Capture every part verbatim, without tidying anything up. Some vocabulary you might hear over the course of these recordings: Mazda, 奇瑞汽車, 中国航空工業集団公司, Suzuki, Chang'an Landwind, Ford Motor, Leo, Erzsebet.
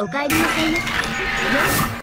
お帰りなさいませ。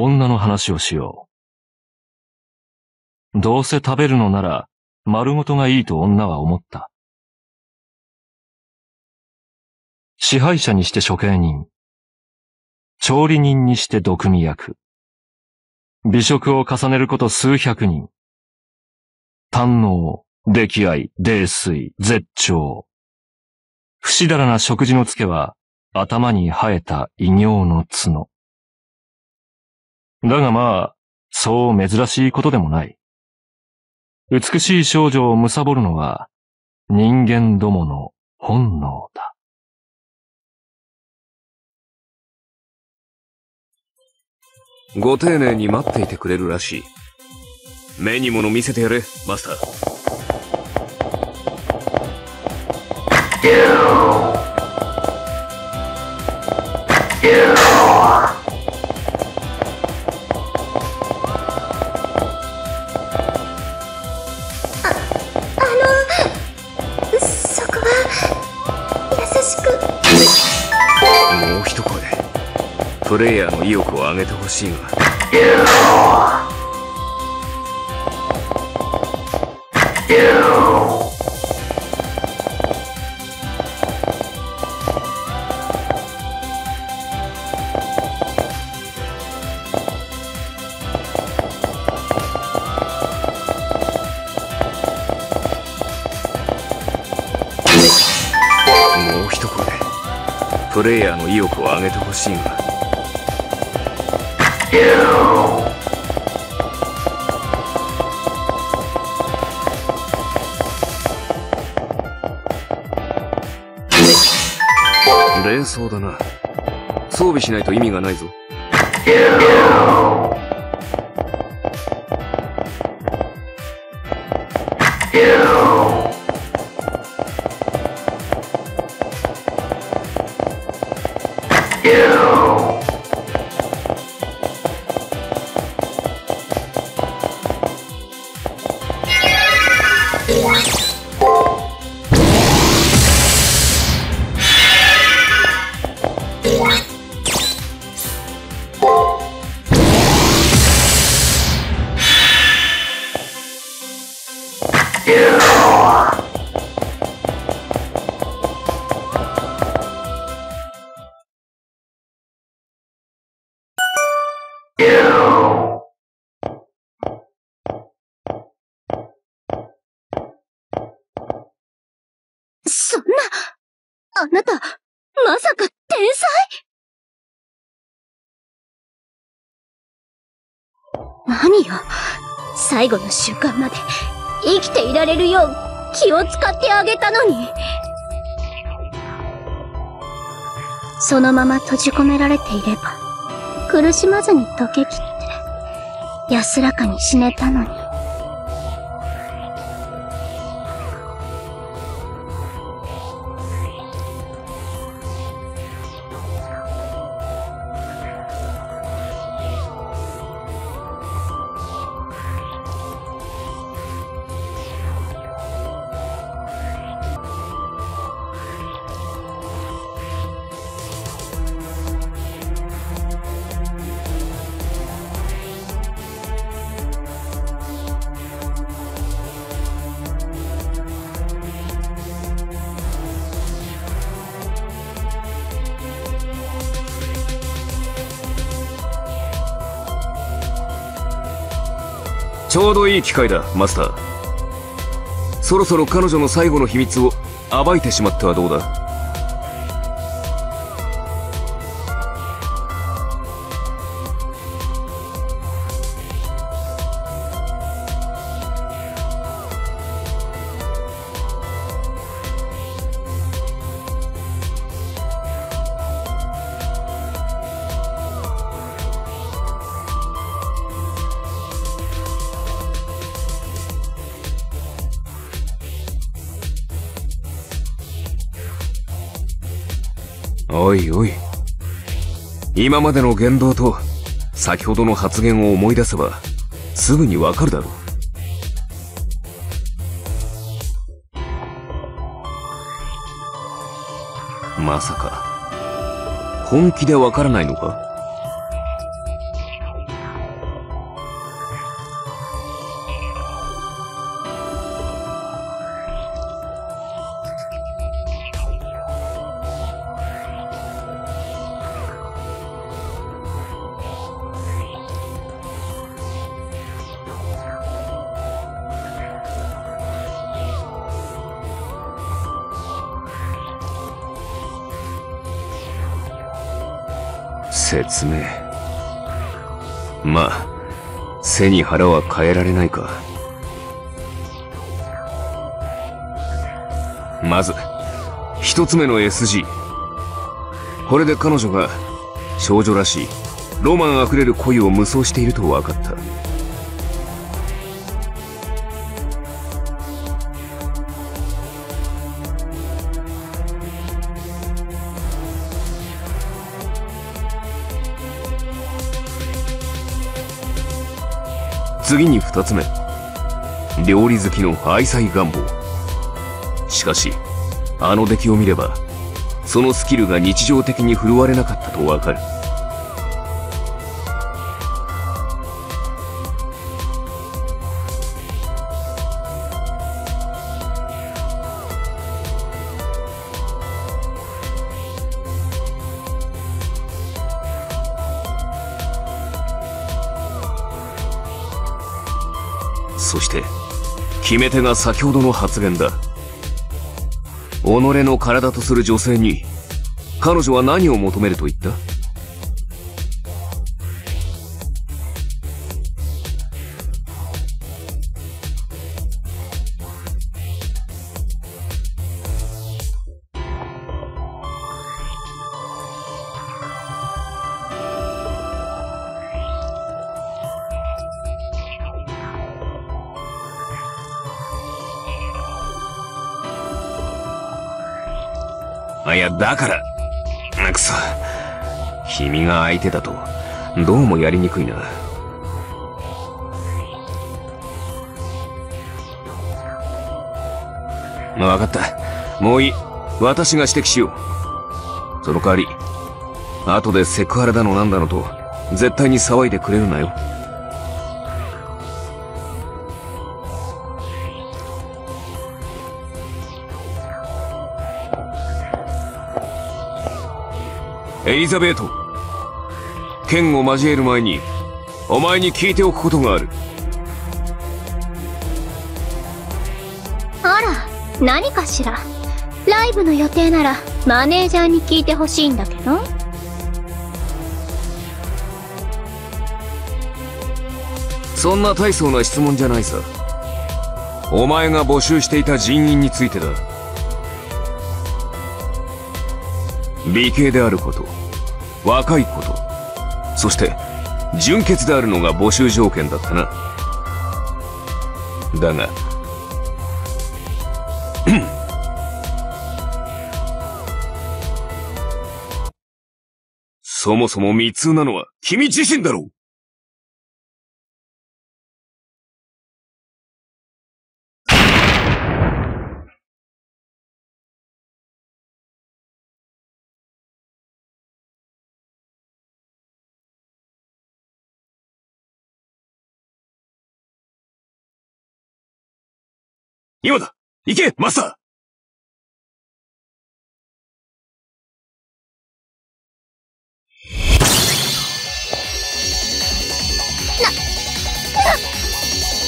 女の話をしよう。どうせ食べるのなら丸ごとがいいと女は思った。支配者にして処刑人、調理人にして毒味役、美食を重ねること数百人、堪能、出来合い、泥酔、絶頂。不死だらな食事のつけは頭に生えた異形の角。だがまあ、そう珍しいことでもない。美しい少女を貪るのは人間どもの本能だ。ご丁寧に待っていてくれるらしい。目にもの見せてやれ、マスター。プレイヤーの意欲を上げてほしいが。もう一声プレイヤーの意欲を上げてほしいが。連想だな。装備しないと意味がないぞ。そんな、あなた、まさか天才？何よ、最後の瞬間まで生きていられるよう気を使ってあげたのに。そのまま閉じ込められていれば、苦しまずに溶けきって、安らかに死ねたのに。ちょうどいい機会だ、マスター。そろそろ彼女の最後の秘密を暴いてしまってはどうだ。おいおい、今までの言動と先ほどの発言を思い出せばすぐにわかるだろう。まさか本気でわからないのか？説明。まあ、背に腹は変えられないか。まず、一つ目の エスジー。これで彼女が少女らしいロマンあふれる恋を無双していると分かった。次にふたつめ、料理好きの愛妻願望。しかしあの出来を見ればそのスキルが日常的に振るわれなかったとわかる。そして決め手が先ほどの発言だ。己の体とする女性に彼女は何を求めると言った？いや、だから、くそ、君が相手だと、どうもやりにくいな。わかった。もういい。私が指摘しよう。その代わり、後でセクハラだのなんだのと、絶対に騒いでくれるなよ。エリザベート、剣を交える前にお前に聞いておくことがある。あら、何かしら。ライブの予定ならマネージャーに聞いてほしいんだけど。そんな大層な質問じゃないさ。お前が募集していた人員についてだ。美形であること、若いこと、そして純潔であるのが募集条件だったな。だがそもそも未通なのは君自身だろう。今だ！行け、マスター！な、なっ！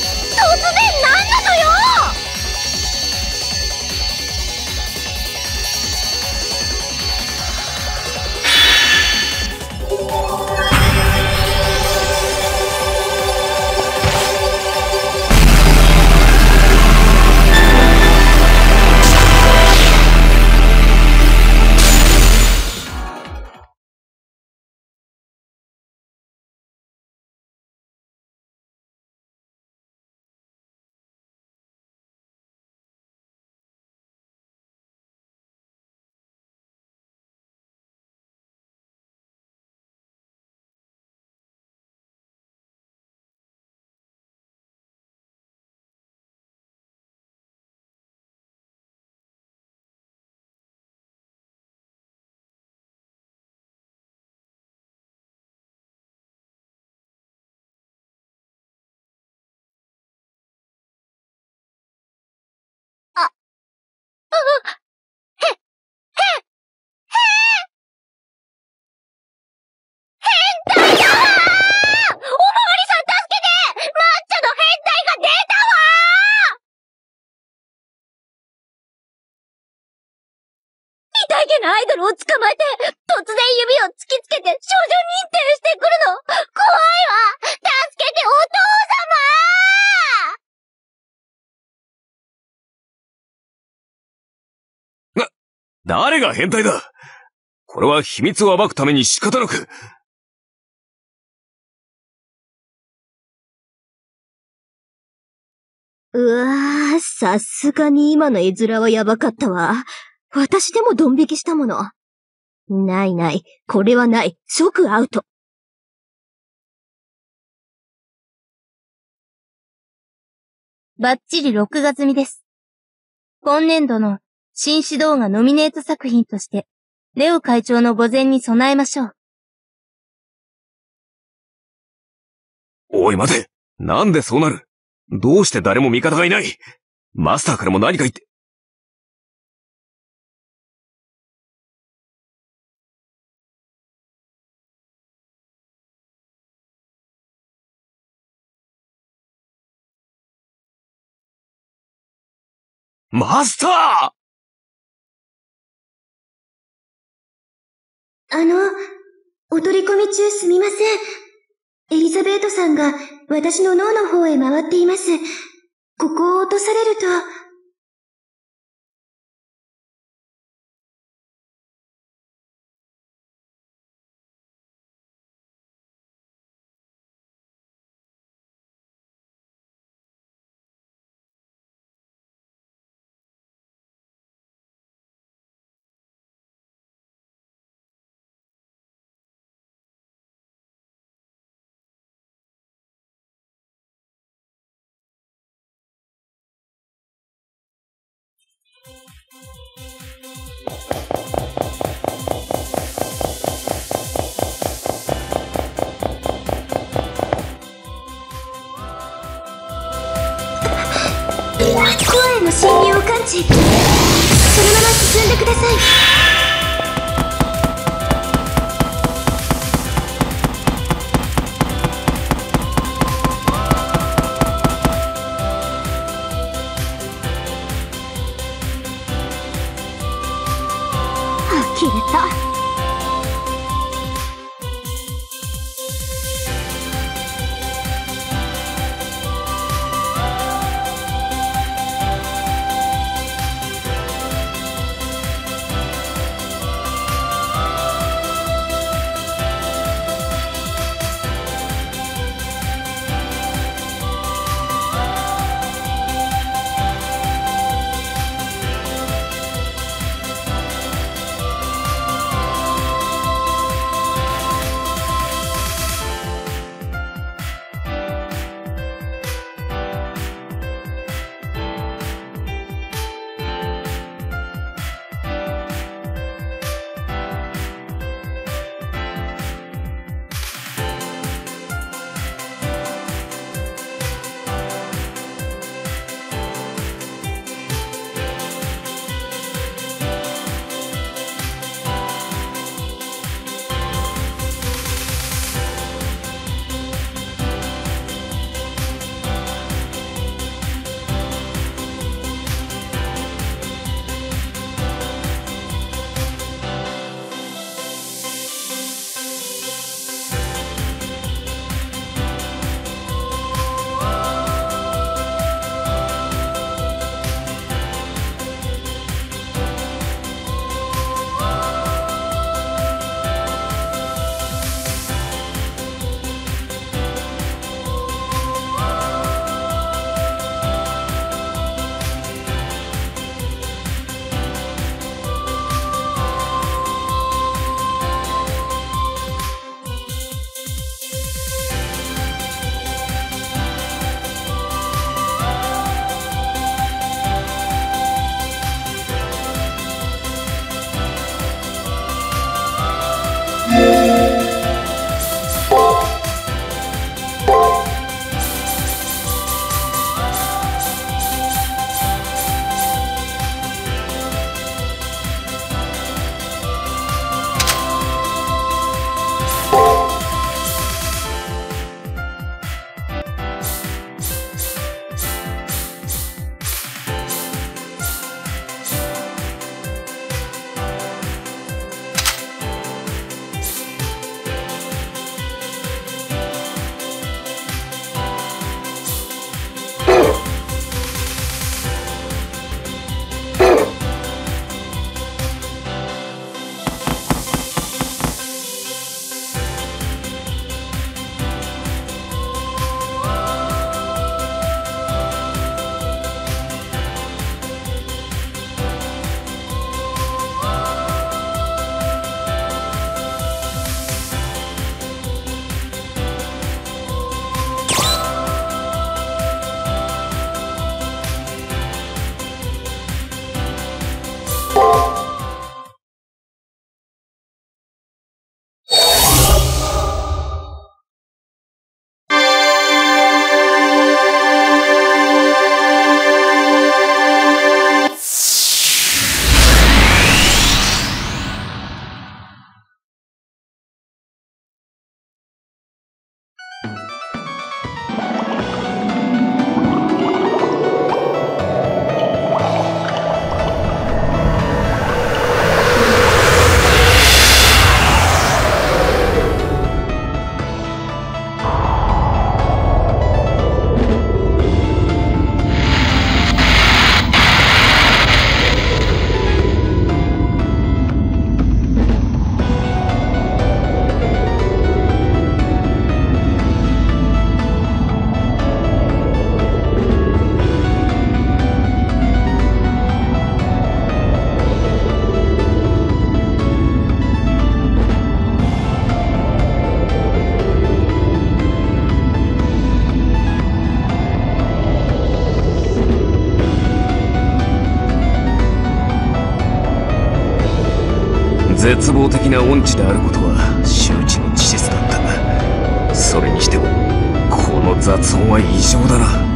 けなアイドルを捕まえて、突然指を突きつけて少女認定してくるの。怖いわ。助けてお父様。誰が変態だ。これは秘密を暴くために仕方なく。うわぁ、さすがに今の絵面はやばかったわ。私でもドン引きしたもの。ないない、これはない、即アウト。バッチリろくがつ組です。今年度の新指導がノミネート作品として、レオ会長の墓前に備えましょう。おい待て、なんでそうなる？どうして誰も味方がいない？マスターからも何か言って。マスター！あの、お取り込み中すみません。エリザベートさんが私の脳の方へ回っています。ここを落とされると。声の侵入を感知。そのまま進んでください。絶望的な音痴であることは周知の事実だった。それにしてもこの雑音は異常だな。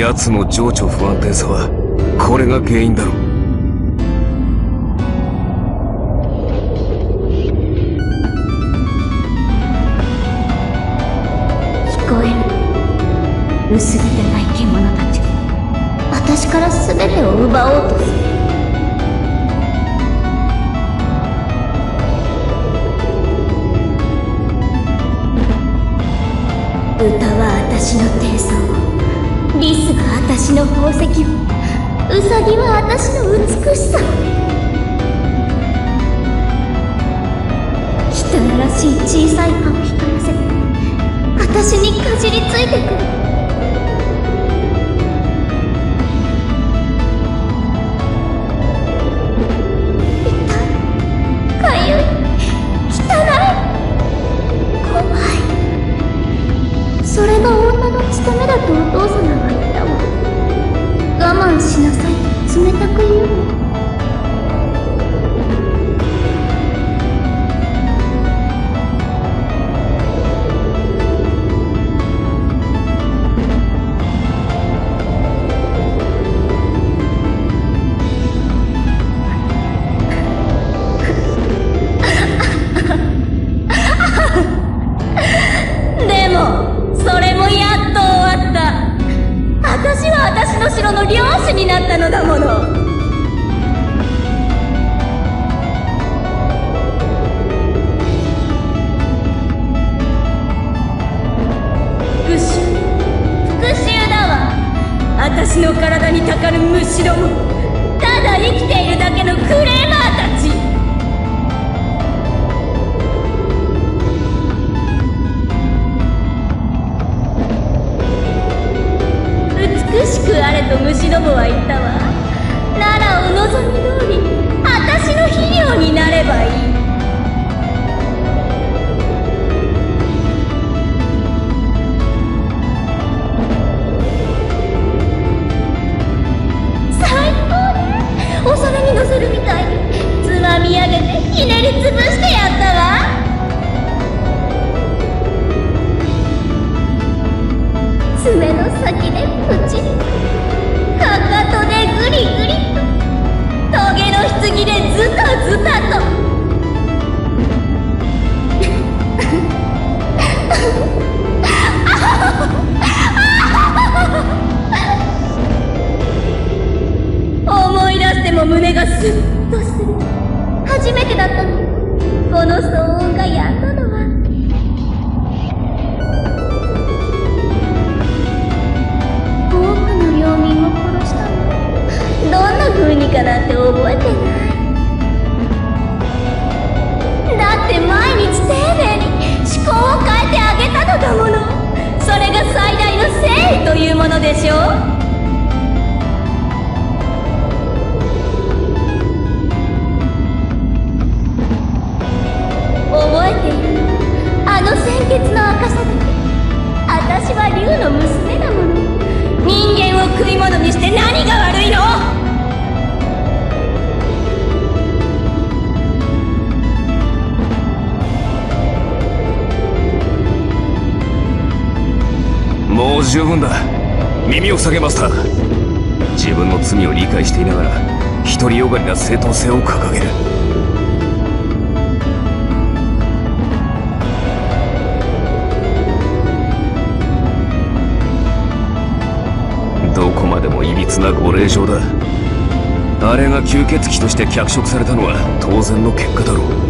奴の情緒不安定さはこれが原因だろう。聞こえる、薄汚い獣たち。私から全てを奪おうとする。歌は私の低層を、リスが私の宝石を、ウサギは私の美しさを。人らしい小さい歯を光らせて私にかじりついてくる。痛い、かゆい、汚い、怖い。それが女の務めだとお父様は。我慢しなさいと冷たく言うの。でもそれもやっと終わった。私は私の城の領主になったのだもの。復讐、復讐だわ。私の体にたかる虫ども、ただ生きているだけのクレーマーたち。彼と虫どもは言ったわ。ならお望み通り私の肥料になればいい。最高ね。お皿にのせるみたいにつまみ上げてひねりつぶしてやったわ。爪の先でプチリ、かかとでグリグリと、トゲの棺でズタズタと思い出しても胸がスッとする。初めてだったのこの騒音がやっとのは。どんな風にかなんて覚えてない。だって毎日丁寧に思考を変えてあげたのだもの。それが最大の誠意というものでしょう。覚えているあの鮮血の赤さだけ。私は竜の娘だもの。人間を食い物にして何が悪いの。もう十分だ。耳を下げました。自分の罪を理解していながら独りよがりな正当性を掲げる。どこまでもいびつなご令嬢だ。あれが吸血鬼として脚色されたのは当然の結果だろう。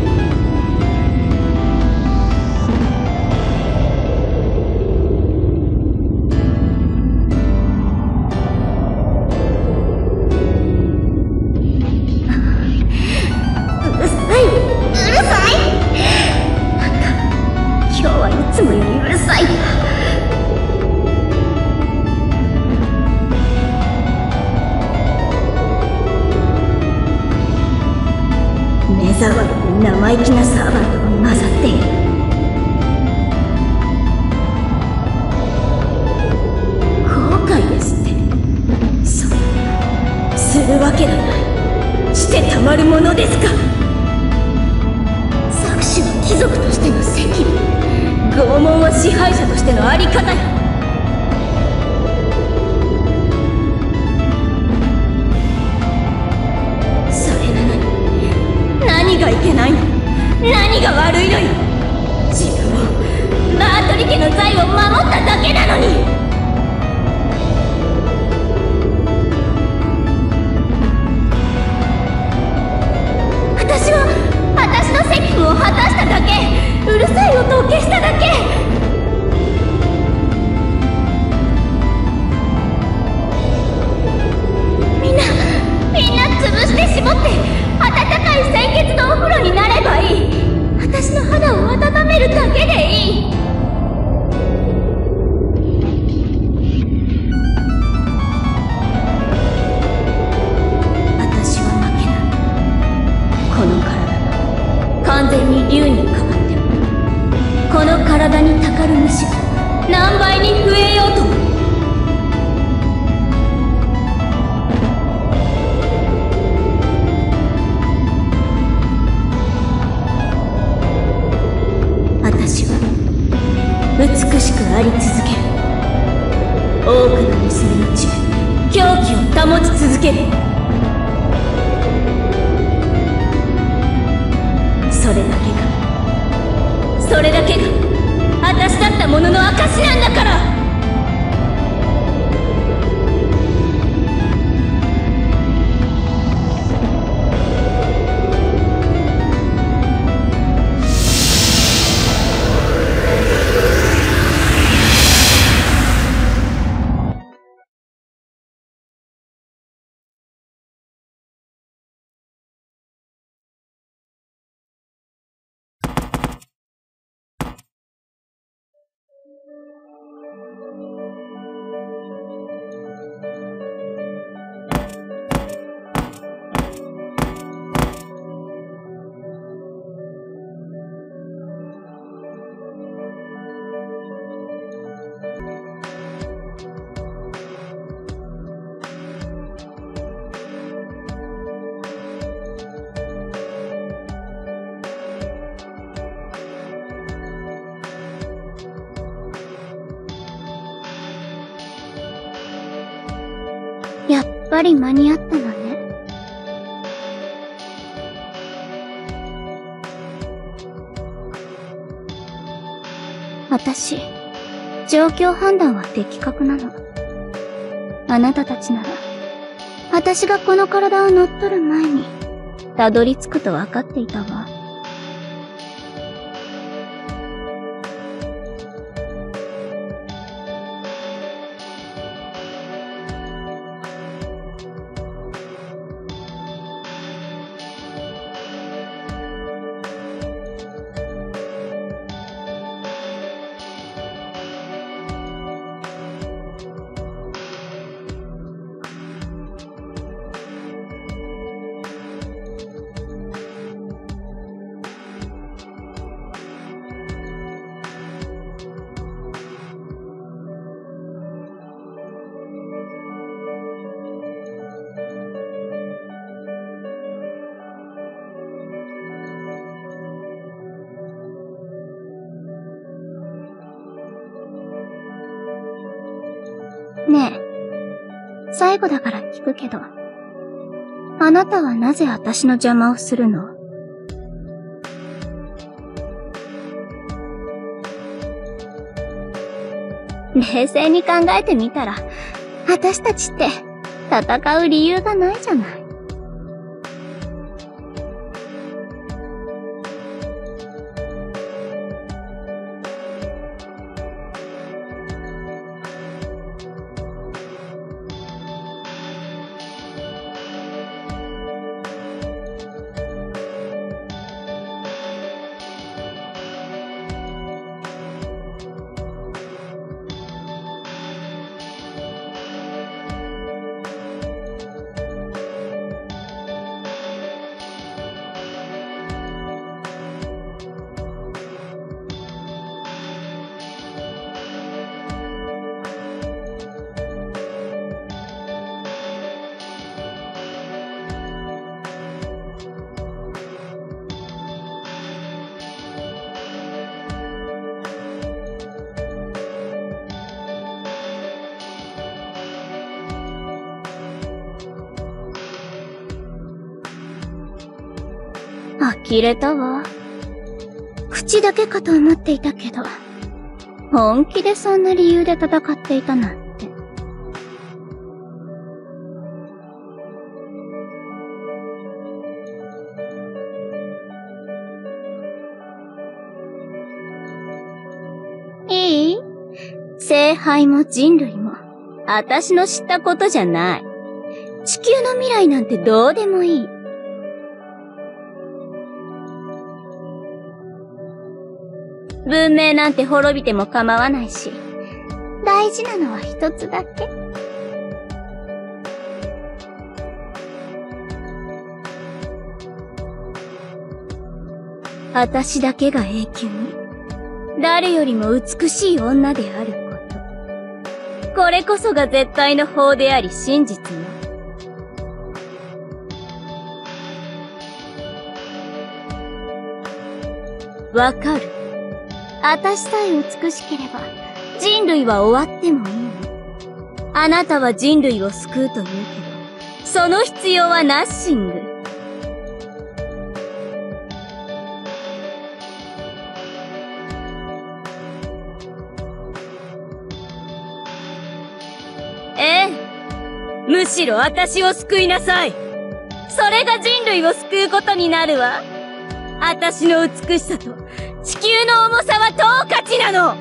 やっぱり間に合ったのね。私、状況判断は的確なの。あなたたちなら、私がこの体を乗っ取る前に、たどり着くと分かっていたわ。最後だから聞くけど、あなたはなぜ私の邪魔をするの？冷静に考えてみたら、私たちって戦う理由がないじゃない。呆れたわ。口だけかと思っていたけど、本気でそんな理由で戦っていたなんて。いい？聖杯も人類も、私の知ったことじゃない。地球の未来なんてどうでもいい。文明なんて滅びても構わないし、大事なのは一つだけ。私だけが永久に、誰よりも美しい女であること。これこそが絶対の法であり真実よ。わかる。私さえ美しければ、人類は終わってもいいの。あなたは人類を救うというけど、その必要はナッシング。ええ。むしろ私を救いなさい。それが人類を救うことになるわ。私の美しさと、地球の重さは等価値なの！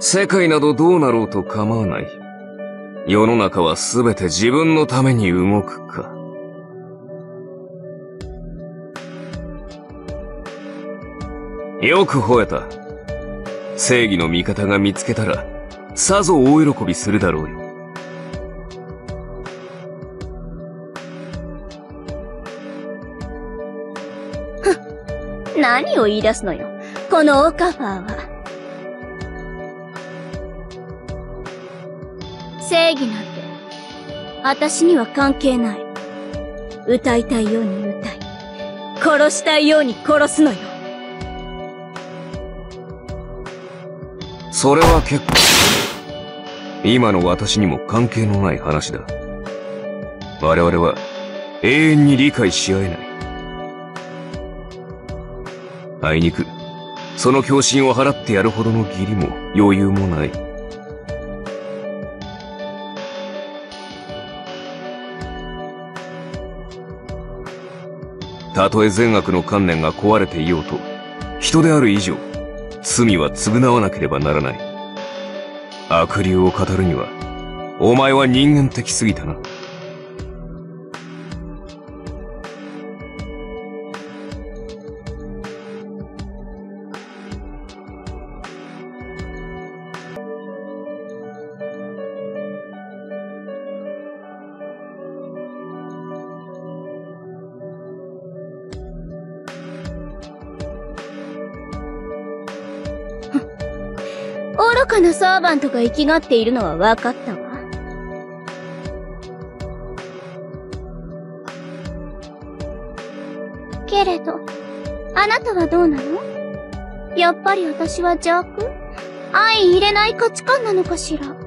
世界などどうなろうと構わない。世の中はすべて自分のために動くか。よく吠えた。正義の味方が見つけたら、さぞ大喜びするだろうよ。ふっ、何を言い出すのよ、このオカファーは。正義なんて、私には関係ない。歌いたいように歌い、殺したいように殺すのよ。それは結構、今の私にも関係のない話だ。我々は永遠に理解し合えない。あいにく、その狂信を払ってやるほどの義理も余裕もない。たとえ善悪の観念が壊れていようと、人である以上、罪は償わなければならない。悪霊を語るには、お前は人間的すぎたな。愚かなサーバントが生きがっているのは分かったわ。けれど、あなたはどうなの？やっぱり私は邪悪？相入れない価値観なのかしら？